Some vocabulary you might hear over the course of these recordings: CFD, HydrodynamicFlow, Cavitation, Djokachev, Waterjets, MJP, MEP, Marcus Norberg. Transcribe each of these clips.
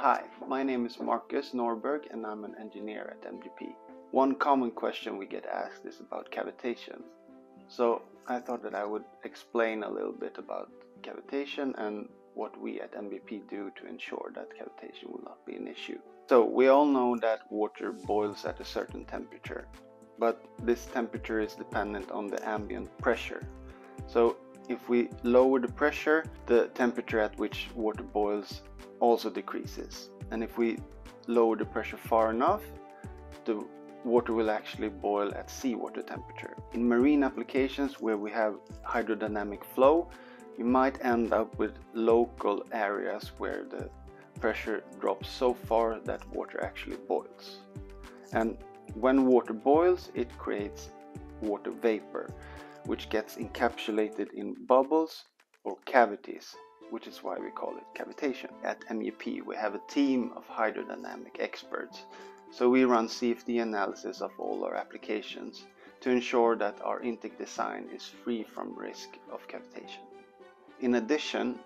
Hi, my name is Marcus Norberg and I'm an engineer at MJP. One common question we get asked is about cavitation. So I thought that I would explain a little bit about cavitation and what we at MJP do to ensure that cavitation will not be an issue. So we all know that water boils at a certain temperature, but this temperature is dependent on the ambient pressure. So if we lower the pressure, the temperature at which water boils also decreases. And if we lower the pressure far enough, the water will actually boil at seawater temperature. In marine applications where we have hydrodynamic flow, you might end up with local areas where the pressure drops so far that water actually boils. And when water boils, it creates water vapor, which gets encapsulated in bubbles or cavities, which is why we call it cavitation. At MEP, we have a team of hydrodynamic experts, so we run CFD analysis of all our applications to ensure that our intake design is free from risk of cavitation. In addition,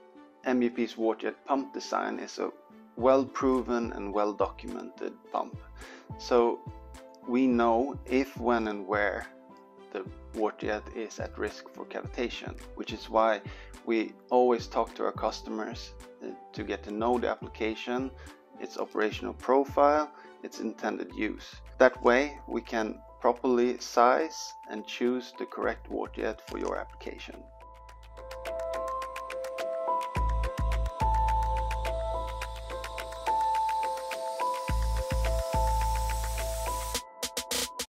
MEP's waterjet pump design is a well-proven and well-documented pump, so we know if, when and where the waterjet is at risk for cavitation, which is why we always talk to our customers to get to know the application, its operational profile, its intended use. That way we can properly size and choose the correct waterjet for your application.